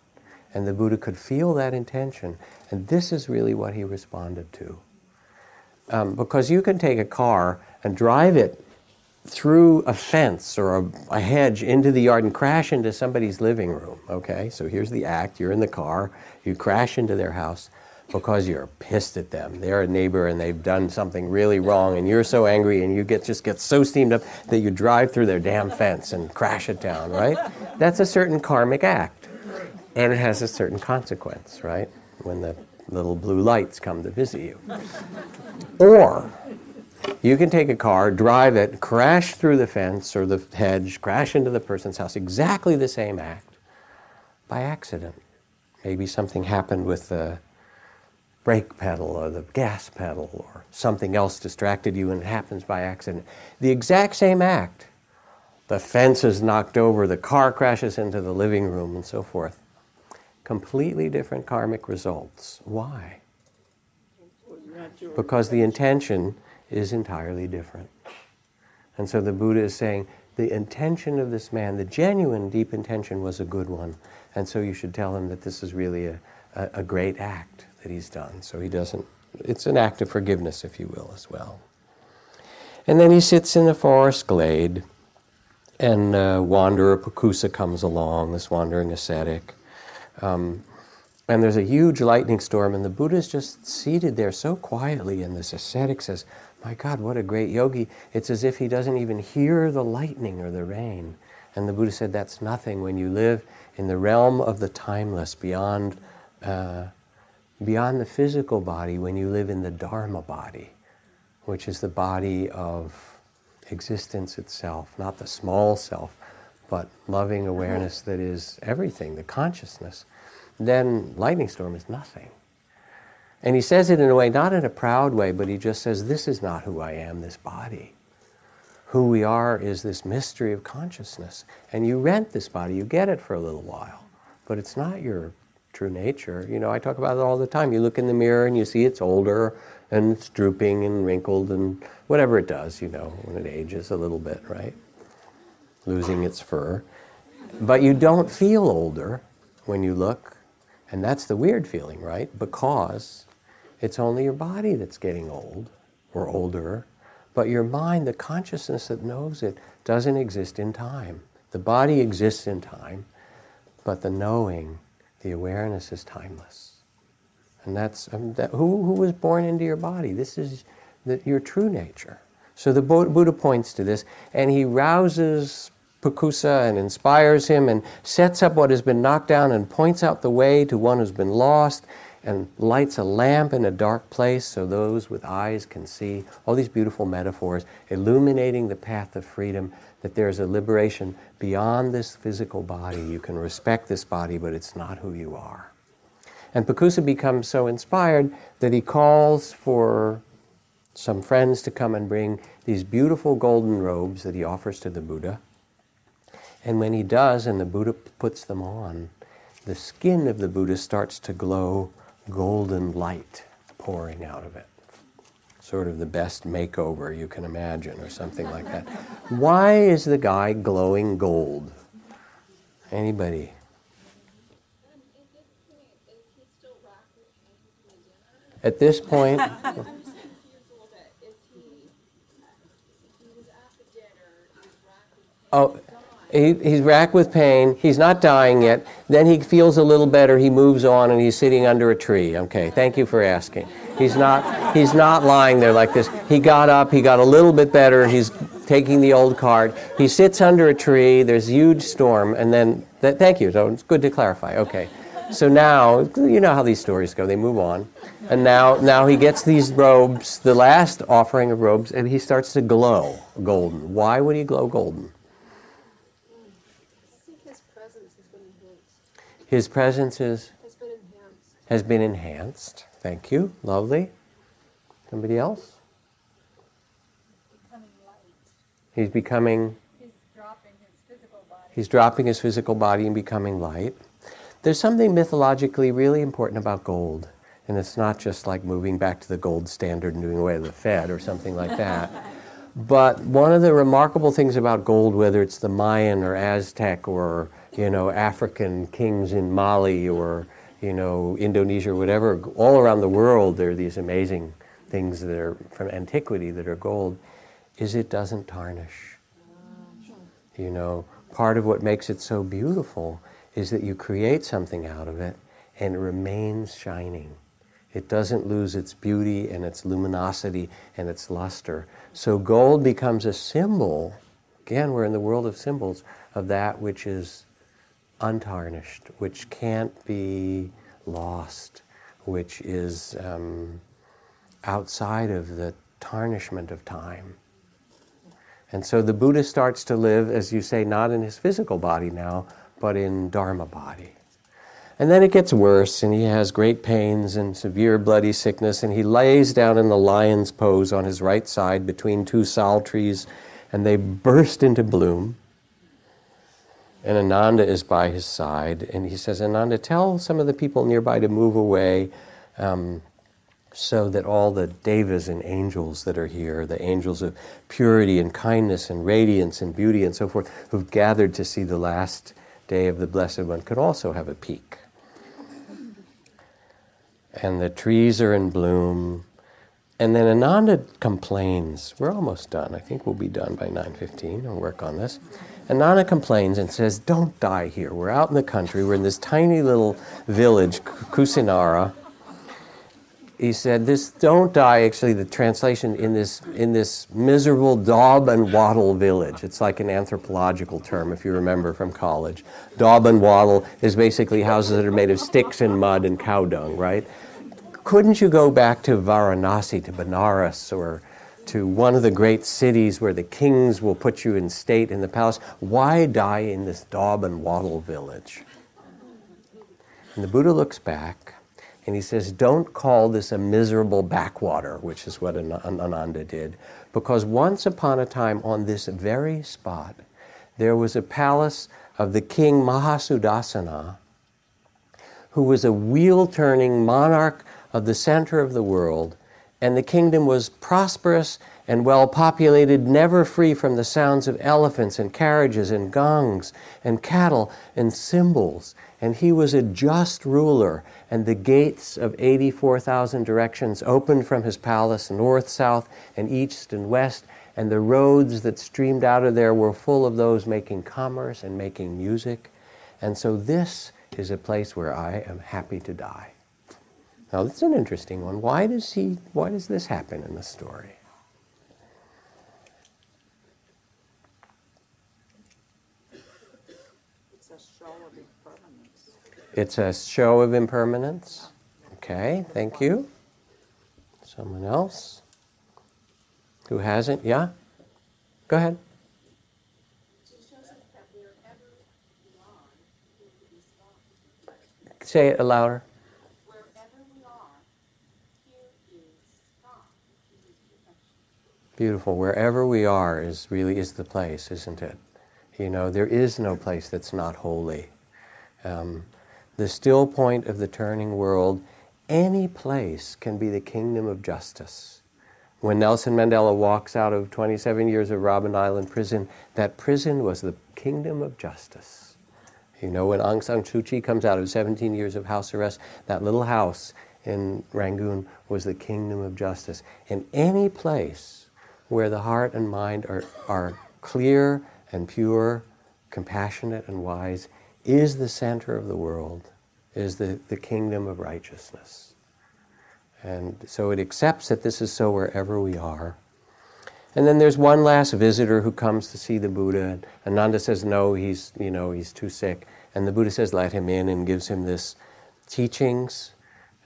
And the Buddha could feel that intention. And this is really what he responded to. Because you can take a car and drive it through a fence or a hedge into the yard and crash into somebody's living room, okay? So here's the act, you're in the car, you crash into their house because you're pissed at them. They're a neighbor and they've done something really wrong and you're so angry and you just get so steamed up that you drive through their damn fence and crash it down, right? That's a certain karmic act. And it has a certain consequence, right? When the little blue lights come to visit you. Or you can take a car, drive it, crash through the fence or the hedge, crash into the person's house, exactly the same act, by accident. Maybe something happened with the brake pedal or the gas pedal or something else distracted you and it happens by accident. The exact same act. The fence is knocked over, the car crashes into the living room and so forth. Completely different karmic results. Why? Because the intention is entirely different. And so the Buddha is saying, the intention of this man, the genuine deep intention was a good one. And so you should tell him that this is really a great act that he's done. So he doesn't, it's an act of forgiveness, if you will, as well. And then he sits in the forest glade and wanderer Pukusa comes along, this wandering ascetic. And there's a huge lightning storm and the Buddha's just seated there so quietly and this ascetic says, my God, what a great yogi. It's as if he doesn't even hear the lightning or the rain. And the Buddha said, that's nothing when you live in the realm of the timeless, beyond the physical body, when you live in the Dharma body, which is the body of existence itself, not the small self, but loving awareness that is everything, the consciousness, then lightning storm is nothing. And he says it in a way, not in a proud way, but he just says, this is not who I am, this body. Who we are is this mystery of consciousness. And you rent this body, you get it for a little while, but it's not your true nature. You know, I talk about it all the time. You look in the mirror and you see it's older and it's drooping and wrinkled and whatever it does, you know, when it ages a little bit, right? Losing its fur. But you don't feel older when you look, and that's the weird feeling, right? Because it's only your body that's getting old or older, but your mind, the consciousness that knows it, doesn't exist in time. The body exists in time, but the knowing, the awareness is timeless. And that's, who was born into your body? This is your true nature. So the Buddha points to this, and he rouses Pukusa and inspires him and sets up what has been knocked down and points out the way to one who's been lost and lights a lamp in a dark place so those with eyes can see. All these beautiful metaphors illuminating the path of freedom, that there's a liberation beyond this physical body. You can respect this body, but it's not who you are. And Pukusa becomes so inspired that he calls for some friends to come and bring these beautiful golden robes that he offers to the Buddha. And when he does, and the Buddha puts them on, the skin of the Buddha starts to glow golden light pouring out of it. Sort of the best makeover you can imagine, or something like that. Why is the guy glowing gold? Anybody? At this point... Oh, he's racked with pain. He's not dying yet. Then he feels a little better. He moves on, and he's sitting under a tree. Okay, thank you for asking. He's not lying there like this. He got up. He got a little bit better. He's taking the old cart. He sits under a tree. There's a huge storm, and then thank you. So it's good to clarify. Okay, So now, you know how these stories go, they move on. And now he gets these robes, the last offering of robes, and he starts to glow golden. Why would he glow golden? His presence has been enhanced. Thank you. Lovely. Somebody else? Becoming light. He's becoming... He's dropping his physical body and becoming light. There's something mythologically really important about gold. And it's not just like moving back to the gold standard and doing away with the Fed or something like that. But one of the remarkable things about gold, whether it's the Mayan or Aztec or, you know, African kings in Mali or, you know, Indonesia or whatever, all around the world there are these amazing things that are from antiquity that are gold, is it doesn't tarnish. You know, part of what makes it so beautiful is that you create something out of it and it remains shining. It doesn't lose its beauty and its luminosity and its luster. So gold becomes a symbol, again, we're in the world of symbols, of that which is untarnished, which can't be lost, which is outside of the tarnishment of time. And so the Buddha starts to live, as you say, not in his physical body now, but in Dharma body. And then it gets worse, and he has great pains and severe bloody sickness, and he lays down in the lion's pose on his right side between two sal trees, and they burst into bloom. And Ananda is by his side, and he says, Ananda, tell some of the people nearby to move away so that all the devas and angels that are here, the angels of purity and kindness and radiance and beauty and so forth, who've gathered to see the last day of the Blessed One, could also have a peak. And the trees are in bloom. And then Ananda complains. We're almost done. I think we'll be done by 9:15. I'll work on this. Ananda complains and says, don't die here. We're out in the country. We're in this tiny little village, Kusinara. He said, this don't die, actually, the translation, in this miserable daub and wattle village. It's like an anthropological term, if you remember from college. Daub and wattle is basically houses that are made of sticks and mud and cow dung, right? Couldn't you go back to Varanasi, to Benares, or to one of the great cities where the kings will put you in state in the palace? Why die in this daub and wattle village? And the Buddha looks back, and he says, don't call this a miserable backwater, which is what Ananda did, because once upon a time on this very spot, there was a palace of the king Mahasudasana, who was a wheel-turning monarch of the center of the world, and the kingdom was prosperous and well-populated, never free from the sounds of elephants and carriages and gongs and cattle and cymbals. And he was a just ruler, and the gates of 84,000 directions opened from his palace, north, south, and east and west, and the roads that streamed out of there were full of those making commerce and making music. And so this is a place where I am happy to die. Now, that's an interesting one. Why does this happen in the story? It's a show of impermanence. Okay, thank you. Someone else who hasn't? Yeah? Go ahead. Say it louder. Wherever we are, here is God. Beautiful. Wherever we are is the place, isn't it? You know, there is no place that's not holy. The still point of the turning world, any place can be the kingdom of justice. When Nelson Mandela walks out of 27 years of Robben Island prison, that prison was the kingdom of justice. You know, when Aung San Suu Kyi comes out of 17 years of house arrest, that little house in Rangoon was the kingdom of justice. And any place where the heart and mind are clear and pure, compassionate and wise, is the center of the world, is the kingdom of righteousness. And so it accepts that this is so wherever we are. And then there's one last visitor who comes to see the Buddha. And Ananda says, no, he's too sick. And the Buddha says, let him in, and gives him this teachings,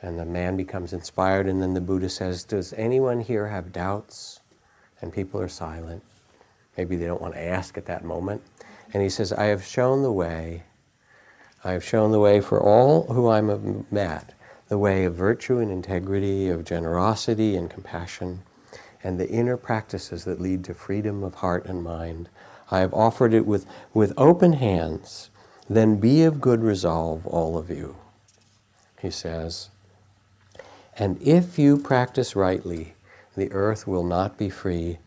and the man becomes inspired, and then the Buddha says, does anyone here have doubts? And people are silent. Maybe they don't want to ask at that moment. And he says, I have shown the way. I have shown the way for all who I have met, the way of virtue and integrity, of generosity and compassion, and the inner practices that lead to freedom of heart and mind. I have offered it with open hands. Then be of good resolve, all of you, he says. And if you practice rightly, the earth will not be free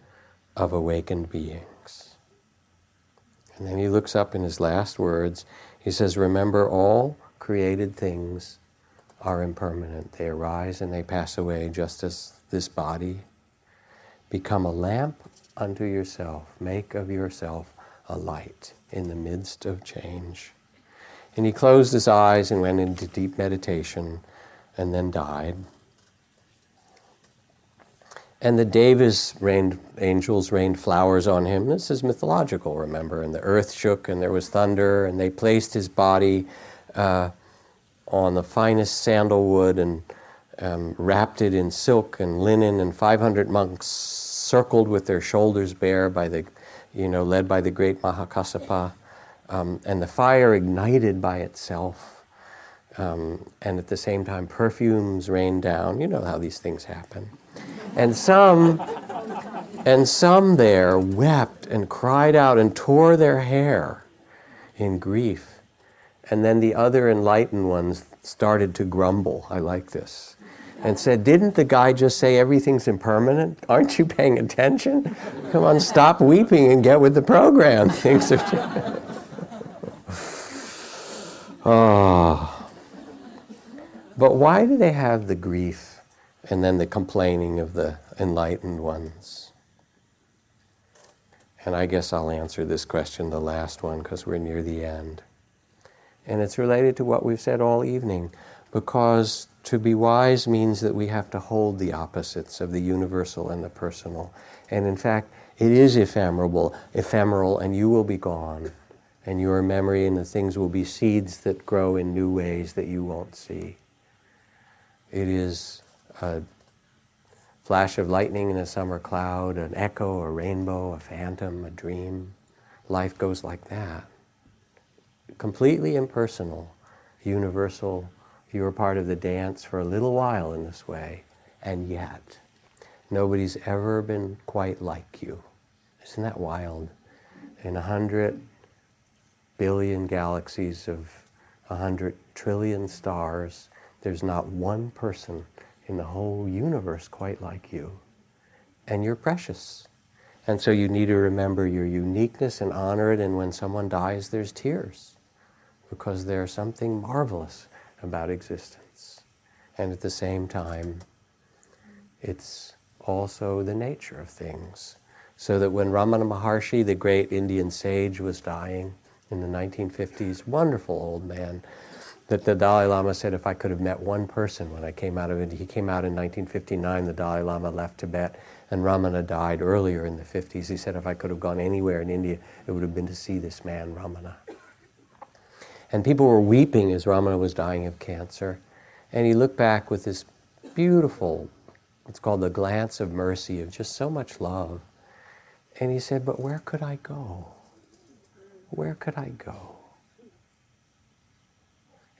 of awakened beings. And then he looks up in his last words. He says, remember, all created things are impermanent. They arise and they pass away, just as this body. Become a lamp unto yourself. Make of yourself a light in the midst of change. And he closed his eyes and went into deep meditation, and then died. And the devas rained, angels rained flowers on him. This is mythological, remember. And the earth shook, and there was thunder, and they placed his body on the finest sandalwood and wrapped it in silk and linen, and 500 monks circled with their shoulders bare by the, led by the great Mahakassapa, and the fire ignited by itself, and at the same time perfumes rained down. You know how these things happen. And some there wept and cried out and tore their hair in grief. And then the other enlightened ones started to grumble, I like this, and said, didn't the guy just say everything's impermanent? Aren't you paying attention? Come on, stop weeping and get with the program. Things are... Oh. But why do they have the grief? And then the complaining of the enlightened ones. And I guess I'll answer this question, the last one, because we're near the end. And it's related to what we've said all evening, because to be wise means that we have to hold the opposites of the universal and the personal. And in fact, it is ephemeral, and you will be gone. And your memory and the things will be seeds that grow in new ways that you won't see. It is a flash of lightning in a summer cloud, an echo, a rainbow, a phantom, a dream. Life goes like that. Completely impersonal, universal. You were part of the dance for a little while in this way, and yet nobody's ever been quite like you. Isn't that wild? In 100 billion galaxies of 100 trillion stars, there's not one person in the whole universe quite like you. And you're precious. And so you need to remember your uniqueness and honor it, and when someone dies, there's tears, because there's something marvelous about existence. And at the same time, it's also the nature of things. So that when Ramana Maharshi, the great Indian sage, was dying in the 1950s, wonderful old man, that the Dalai Lama said, if I could have met one person when I came out of India. He came out in 1959, the Dalai Lama left Tibet, and Ramana died earlier in the 50s. He said, if I could have gone anywhere in India, it would have been to see this man, Ramana. And people were weeping as Ramana was dying of cancer. And he looked back with this beautiful, it's called the glance of mercy, of just so much love. And he said, but where could I go? Where could I go?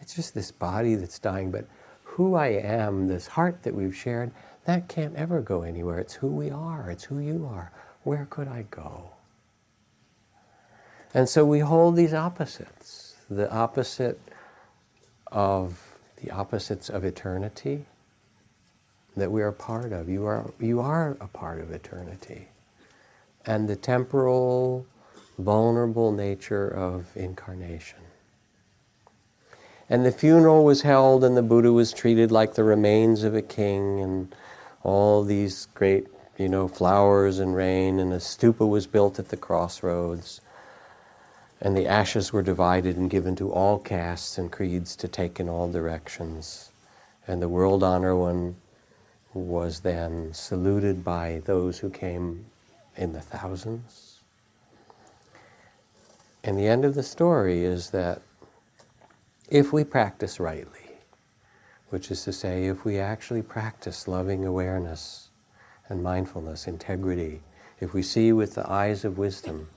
It's just this body that's dying, but who I am, this heart that we've shared, that can't ever go anywhere. It's who we are. It's who you are. Where could I go? And so we hold these opposites, the opposites of eternity that we are part of. You are a part of eternity. And the temporal, vulnerable nature of incarnation. And the funeral was held, and the Buddha was treated like the remains of a king, and all these great, flowers and rain, and a stupa was built at the crossroads, and the ashes were divided and given to all castes and creeds to take in all directions. And the world honor one was then saluted by those who came in the thousands. And the end of the story is that if we practice rightly, which is to say, if we actually practice loving awareness and mindfulness, integrity, if we see with the eyes of wisdom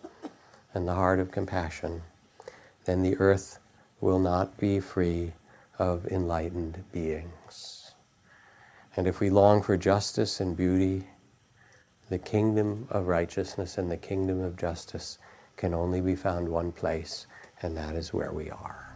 and the heart of compassion, then the earth will not be free of enlightened beings. And if we long for justice and beauty, the kingdom of righteousness and the kingdom of justice can only be found one place, and that is where we are.